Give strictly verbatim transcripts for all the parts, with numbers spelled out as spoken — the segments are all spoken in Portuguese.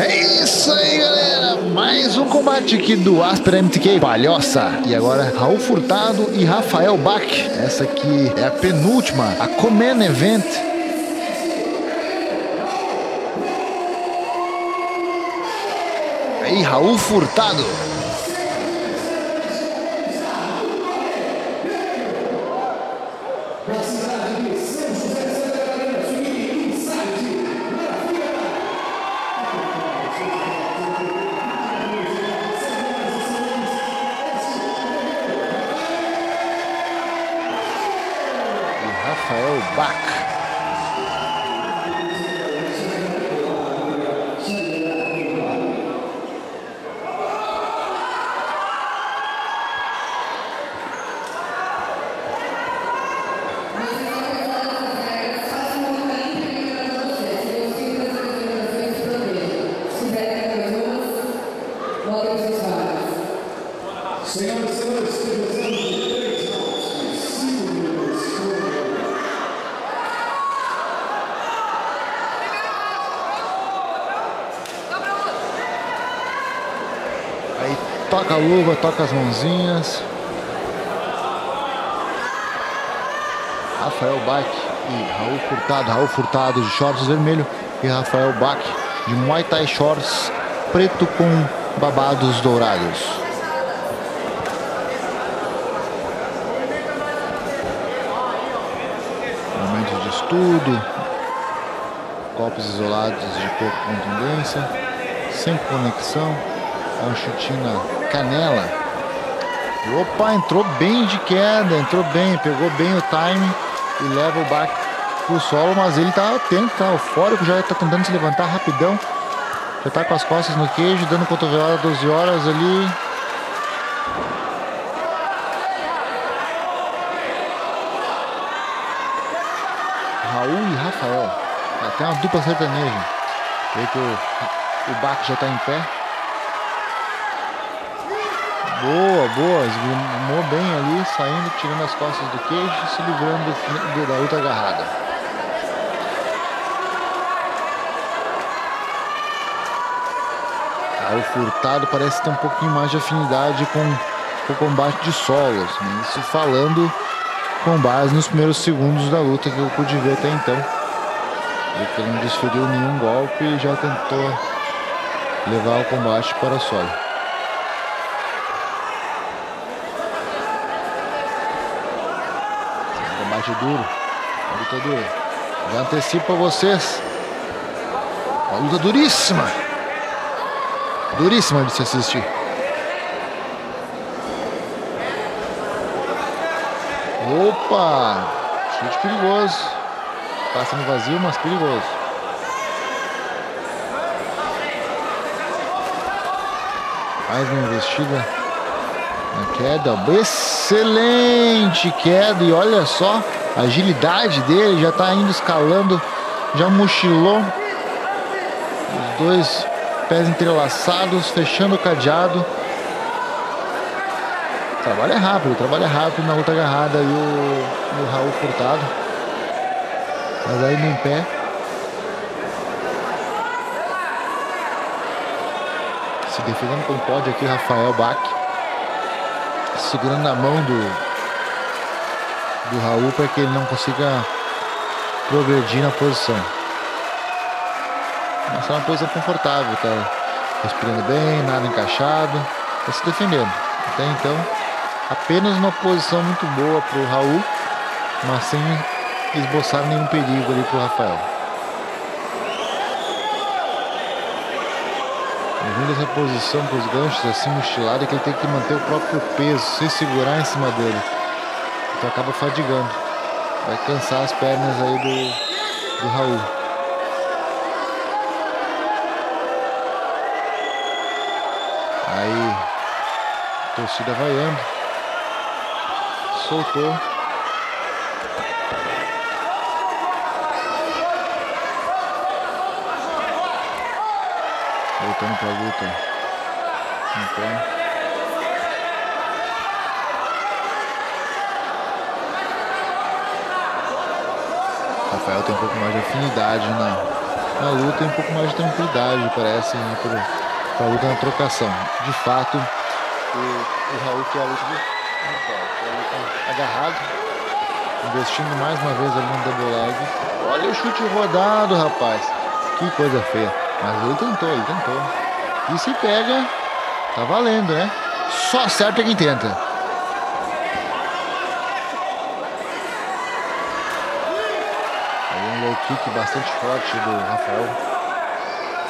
É isso aí, galera. Mais um combate aqui do Aspera M T K, Palhoça. E agora, Raul Furtado e Rafael Back. Essa aqui é a penúltima, a Common Event. Aí, Raul Furtado. Rafael Back. Senhoras e senhores, toca a luva, toca as mãozinhas. Rafael Back e Raul Furtado. Raul Furtado de shorts vermelho e Rafael Back de Muay Thai shorts preto com babados dourados. Momento de estudo. Golpes isolados de pouca contundência, sem conexão. É um chute na canela. Opa, entrou bem de queda, entrou bem, pegou bem o time e leva o Back pro solo, mas ele tá atento, tá eufórico, já tá tentando se levantar rapidão. Já tá com as costas no queijo, dando cotovelada doze horas ali. Raul e Rafael. Até uma dupla sertaneja. Vê que o, o Back já tá em pé. Boa, boa, esgrimou bem ali, saindo, tirando as costas do queixo, se livrando da outra agarrada. O Furtado parece ter um pouquinho mais de afinidade com o combate de solos, né? Isso falando com base nos primeiros segundos da luta que eu pude ver até então. Ele não desferiu nenhum golpe e já tentou levar o combate para o solo. Combate duro, a luta dura. Já antecipo a vocês. A luta duríssima. Duríssima de se assistir. Opa! Chute perigoso. Passa no vazio, mas perigoso. Mais uma investida. A queda, excelente queda, e olha só a agilidade dele, já tá indo escalando, já mochilou, os dois pés entrelaçados, fechando o cadeado. Trabalha rápido, trabalha rápido na outra agarrada e o, o Raul Furtado, mas aí no pé. Se defendendo como pode aqui Rafael Back. Segurando a mão do do Raul para que ele não consiga progredir na posição. Mas é uma posição confortável, tá respirando bem, nada encaixado, tá se defendendo. Até então, apenas uma posição muito boa para o Raul, mas sem esboçar nenhum perigo ali para o Rafael. Devido essa posição com os ganchos assim mochilada, que ele tem que manter o próprio peso sem segurar em cima dele, então acaba fadigando, vai cansar as pernas aí do, do Raul. Aí a torcida vaiando, soltou. Voltando para a luta. Então. Rafael tem um pouco mais de afinidade na na luta e um pouco mais de tranquilidade, parece, né, para a luta na trocação. De fato, o, o Raul que é a luta do... agarrado, investindo mais uma vez ali no double leg. Olha o chute rodado, rapaz. Que coisa feia. Mas ele tentou, ele tentou. E se pega, tá valendo, né? Só acerta quem tenta. O kick bastante forte do Rafael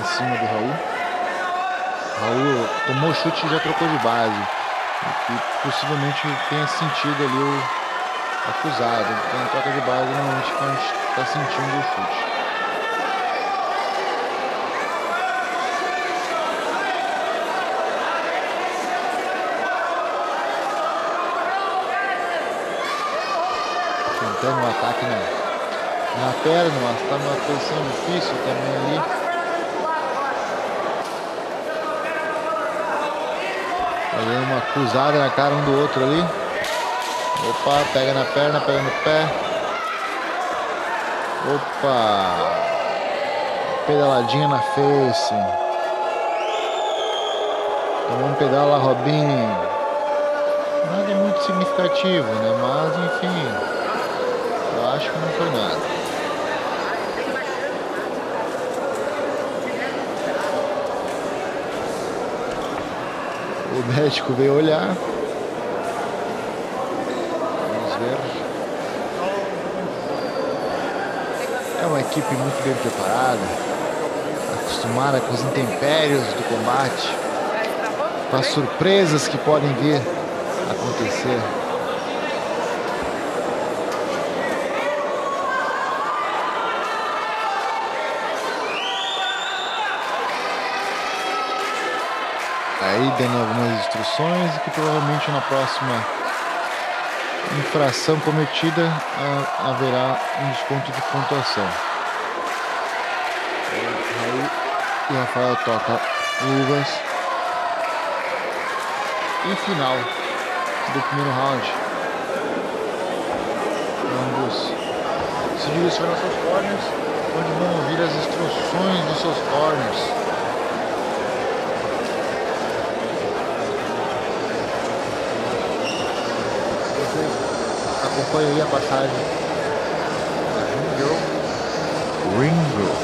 em cima do Raul. Raul tomou o chute e já trocou de base. E possivelmente tenha sentido ali o acusado. Então, troca de base normalmente quando está sentindo o chute. Tentando um ataque na. Na perna, mas está numa posição difícil também ali. Olha uma cruzada na cara um do outro ali. Opa, pega na perna, pega no pé. Opa! Pedaladinha na face. Tomou um pedal lá, Robinho. Nada muito significativo, né? Mas enfim. Eu acho que não foi nada. O médico veio olhar. Vamos ver. É uma equipe muito bem preparada, acostumada com os intempéries do combate, com as surpresas que podem vir a acontecer. Aí dando algumas instruções e que provavelmente na próxima infração cometida haverá um desconto de pontuação. Aí o Rafael toca luvas e final do primeiro round. Ambos se direcionam aos seus corners, onde vão ouvir as instruções dos seus corners. Acompanha aí a passagem da Ring Girl. Ring Girl.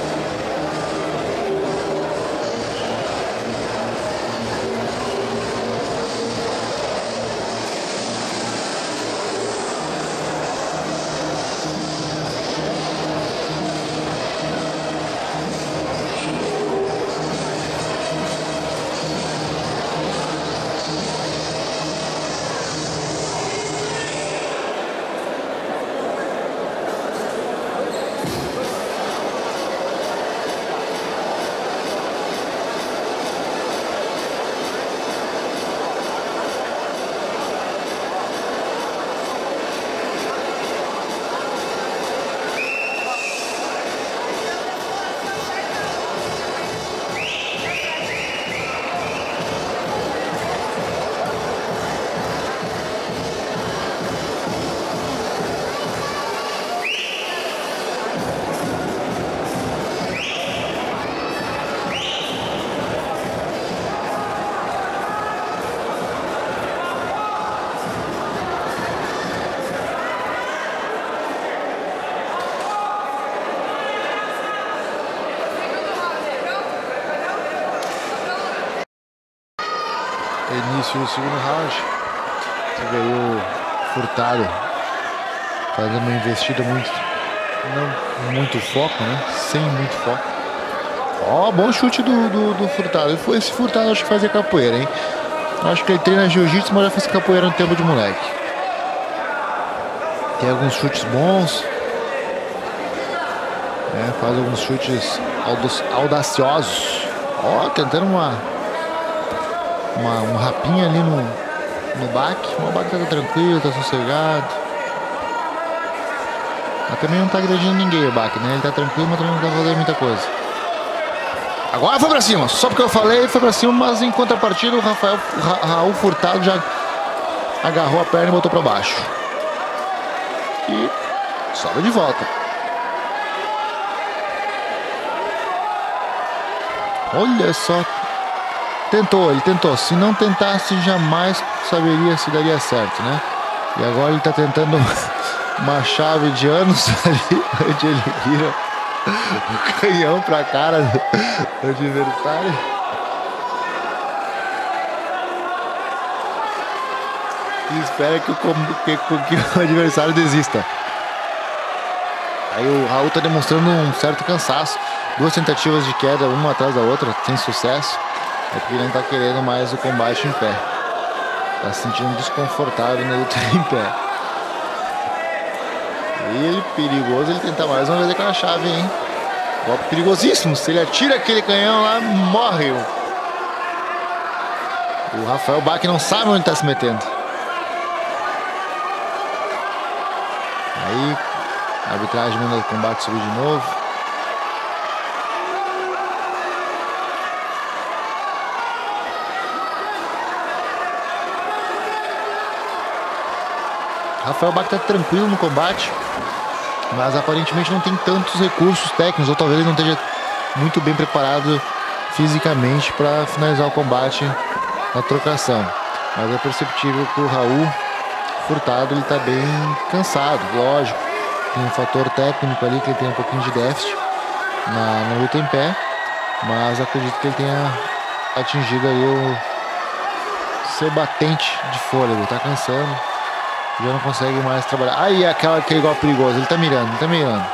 Início do segundo round, que veio Furtado, fazendo uma investida muito, não muito foco, né? Sem muito foco. Ó, oh, bom chute do, do, do Furtado. Esse Furtado acho que fazia capoeira, hein? Acho que ele treina jiu-jitsu, mas já fez capoeira no tempo de moleque. Tem alguns chutes bons, né? Faz alguns chutes audaciosos. Ó, oh, tentando uma... Uma, um rapinha ali no, no back. O back tá tranquilo, tá sossegado. Mas também não tá agredindo ninguém o back, né? Ele tá tranquilo, mas também não tá fazendo muita coisa. Agora foi pra cima. Só porque eu falei, foi pra cima. Mas em contrapartida, o Rafael, Ra Raul Furtado já agarrou a perna e botou pra baixo. E sobe de volta. Olha só. Tentou, ele tentou. Se não tentasse, jamais saberia se daria certo, né? E agora ele tá tentando uma chave de anos ali, onde ele vira o canhão pra cara do adversário. E espera que o, que, que o adversário desista. Aí o Raul tá demonstrando um certo cansaço. Duas tentativas de queda, uma atrás da outra, sem sucesso. É porque ele não tá querendo mais o combate em pé. Tá se sentindo desconfortável na luta em pé. E ele, perigoso, ele tenta mais uma vez aquela chave, hein? Golpe perigosíssimo. Se ele atira aquele canhão lá, morre. O Rafael Back não sabe onde tá se metendo. Aí, a arbitragem manda o combate subir de novo. Rafael Back tá tranquilo no combate, mas aparentemente não tem tantos recursos técnicos, ou talvez ele não esteja muito bem preparado fisicamente para finalizar o combate na trocação. Mas é perceptível que o Raul Furtado ele tá bem cansado, lógico. Tem um fator técnico ali que ele tem um pouquinho de déficit na, na luta em pé, mas acredito que ele tenha atingido aí o seu batente de fôlego, tá cansando. Já não consegue mais trabalhar. Aí aquela, aquele golpe perigoso. Ele tá mirando, ele tá mirando.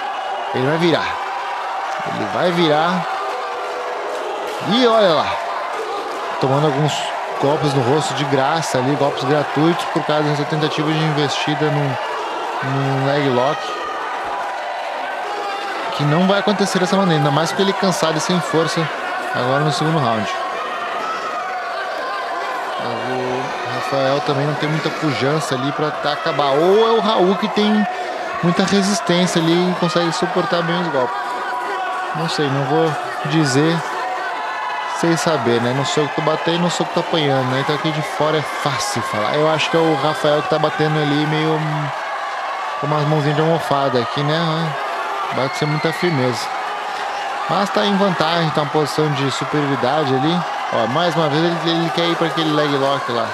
Ele vai virar. Ele vai virar. E olha lá. Tomando alguns golpes no rosto de graça ali. Golpes gratuitos por causa dessa tentativa de investida num, num leg lock. Que não vai acontecer dessa maneira. Ainda mais com ele cansado e sem força agora no segundo round. Rafael também não tem muita pujança ali para acabar, ou é o Raul que tem muita resistência ali e consegue suportar bem os golpes. Não sei, não vou dizer sem saber, né? Não sou eu que tô batendo, não sou eu que tô apanhando, né? Então aqui de fora é fácil falar. Eu acho que é o Rafael que tá batendo ali meio com umas mãozinhas de almofada aqui, né? Bate sem muita firmeza. Mas tá em vantagem, tá em posição de superioridade ali. Ó, mais uma vez ele, ele quer ir para aquele leg lock lá.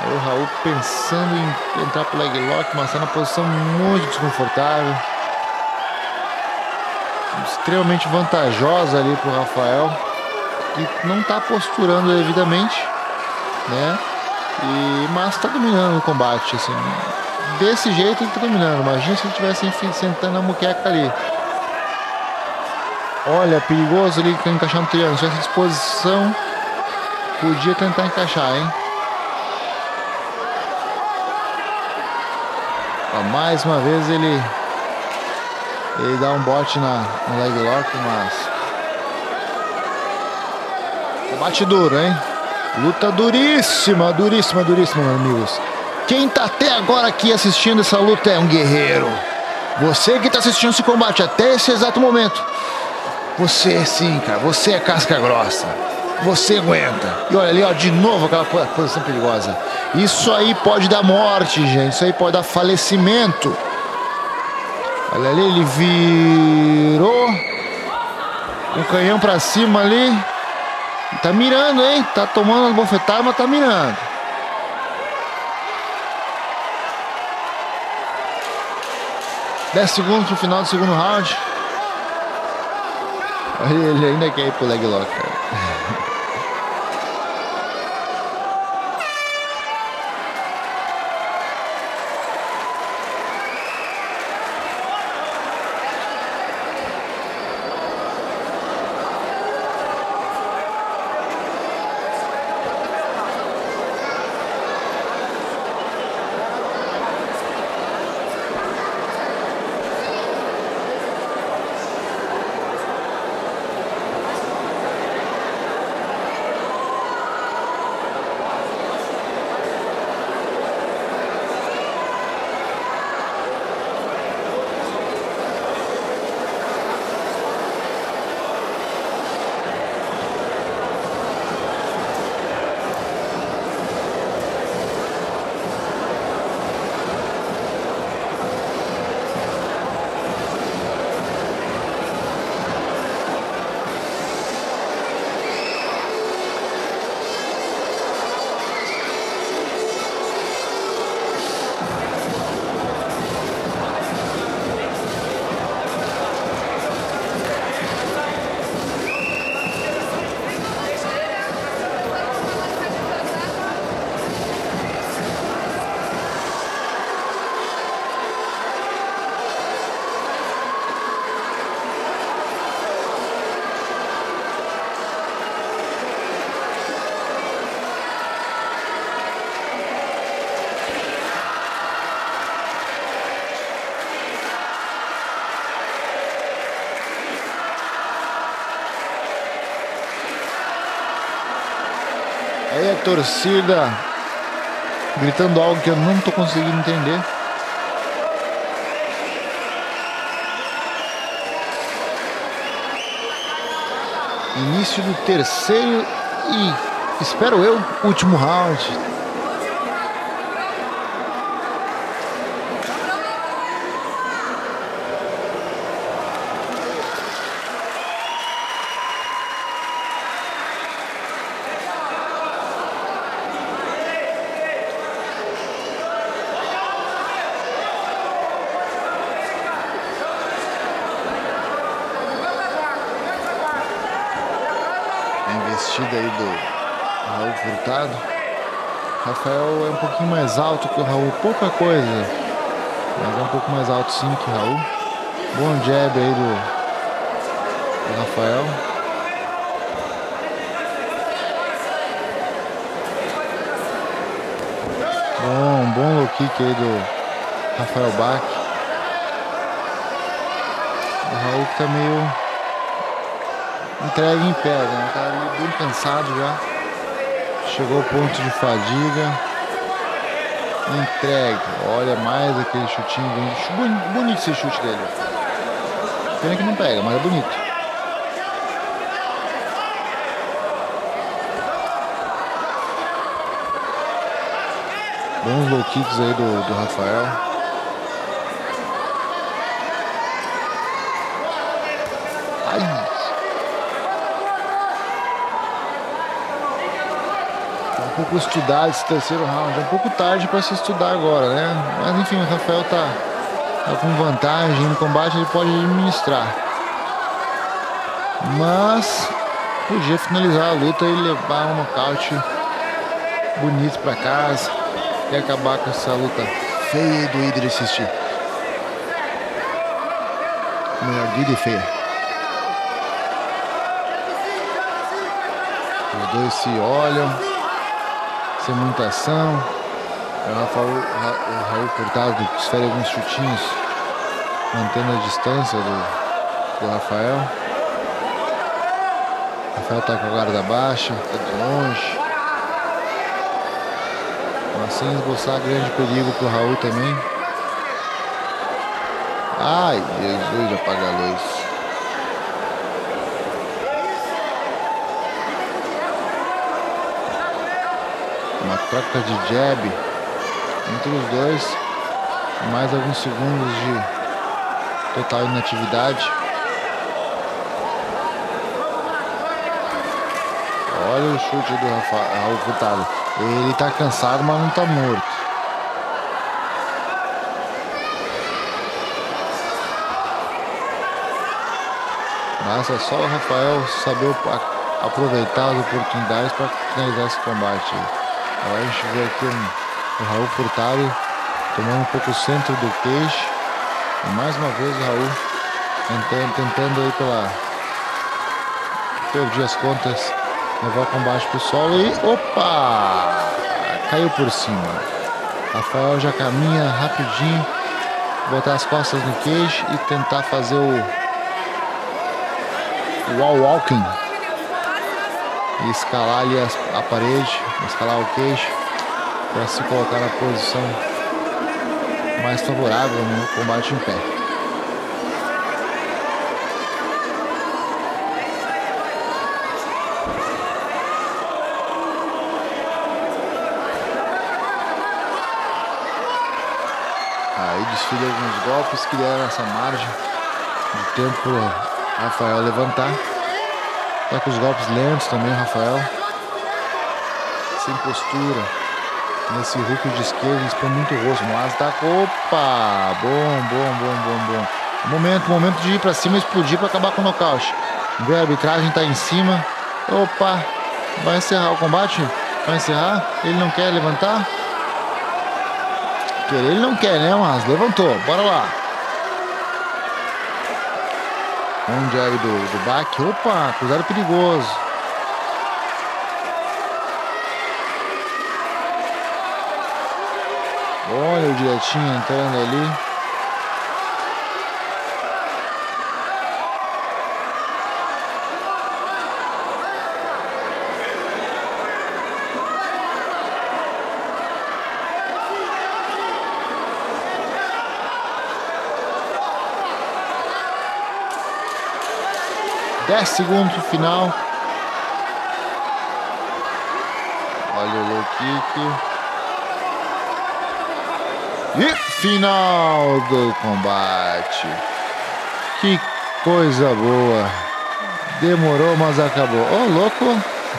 Aí o Raul pensando em entrar pro leg lock, mas tá na posição muito desconfortável. Extremamente vantajosa ali pro Rafael, que não tá posturando devidamente, né? E, mas tá dominando o combate, assim. Desse jeito ele tá dominando. Imagina se ele estivesse sentando a muqueca ali. Olha, perigoso ali, que encaixar no triângulo. Se essa disposição, podia tentar encaixar, hein? Mais uma vez ele, ele dá um bote na, no leg lock, mas... Combate duro, hein? Luta duríssima, duríssima, duríssima, meus amigos. Quem tá até agora aqui assistindo essa luta é um guerreiro. Você que tá assistindo esse combate até esse exato momento. Você sim, cara, você é casca grossa. Você aguenta. E olha ali, ó, de novo aquela posição perigosa. Isso aí pode dar morte, gente. Isso aí pode dar falecimento. Olha ali, ele virou o canhão pra cima ali. Tá mirando, hein? Tá tomando as bofetadas, mas tá mirando. dez segundos pro final do segundo round. Olha, ele ainda quer ir pro leg lock, cara. Aí a torcida gritando algo que eu não tô conseguindo entender. Início do terceiro e, espero eu, último round. Aí do Raul Furtado. Rafael é um pouquinho mais alto que o Raul, pouca coisa, mas é um pouco mais alto sim que o Raul. Bom jab aí do, do Rafael. Bom, bom low kick aí do Rafael Back. O Raul que tá meio entrega em pé, né? Tá ali bem cansado já. Chegou ao ponto de fadiga. Entrega. Olha mais aquele chutinho. Bonito, bonito esse chute dele. Pena que não pega, mas é bonito. Bons low kicks aí do, do Rafael. Um pouco estudar esse terceiro round, é um pouco tarde para se estudar agora, né? Mas enfim, o Rafael tá, tá com vantagem no combate, ele pode administrar. Mas podia finalizar a luta e levar um nocaute bonito para casa e acabar com essa luta feia e doída de assistir. Melhor, doída e feia. Os dois se olham. Tem muita ação. O Rafael, o Raul Furtado desfere alguns chutinhos, mantendo a distância do, do Rafael. O Rafael tá com a guarda baixa, tá de longe. Assim esboçar grande perigo pro Raul também. Ai, Jesus, apaga a luz. Uma troca de jab entre os dois, mais alguns segundos de total inatividade. Olha o chute do Rafael Furtado. Ele tá cansado, mas não tá morto. Mas é só o Rafael saber aproveitar as oportunidades para finalizar esse combate. Agora a gente vê aqui o Raul Furtado tomando um pouco o centro do queixo. E mais uma vez o Raul tentando, tentando aí pela... Perdi as contas. Levar o combate pro solo e... Opa! Caiu por cima. Rafael já caminha rapidinho. Botar as costas no queixo e tentar fazer o... wall walking. E escalar ali as, a parede, escalar o queixo para se colocar na posição mais favorável no combate em pé. Aí desfila alguns golpes que deram essa margem de tempo para o Rafael levantar. Tá com os golpes lentos também, Rafael. Sem postura. Nesse hook de esquerda, expõe muito o rosto. Mas tá. Opa! Bom, bom, bom, bom, bom. Momento, momento de ir pra cima e explodir pra acabar com o nocaute. Vê a arbitragem, tá em cima. Opa! Vai encerrar o combate? Vai encerrar? Ele não quer levantar? Querer ele não quer, né? Mas levantou. Bora lá. Um jab do, do Back. Opa, cruzado perigoso. Olha o direitinho entrando ali. dez segundos no final. Olha o low kick. E final do combate. Que coisa boa. Demorou, mas acabou. Ô, oh, louco.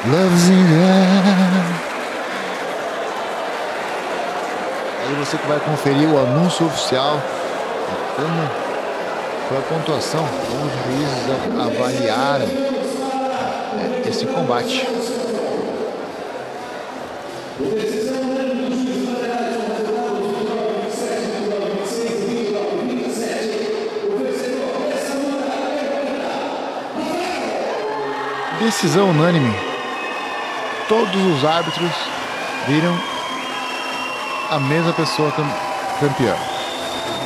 Love's in love. Aí você que vai conferir o anúncio oficial. Como foi a pontuação, como os juízes avaliaram né, esse combate. Decisão unânime. Todos os árbitros viram a mesma pessoa campeã.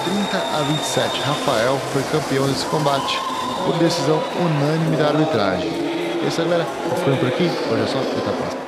trinta a vinte e sete, Rafael foi campeão desse combate, por decisão unânime da arbitragem. É isso, galera. Ficando por aqui, hoje é só, até a próxima.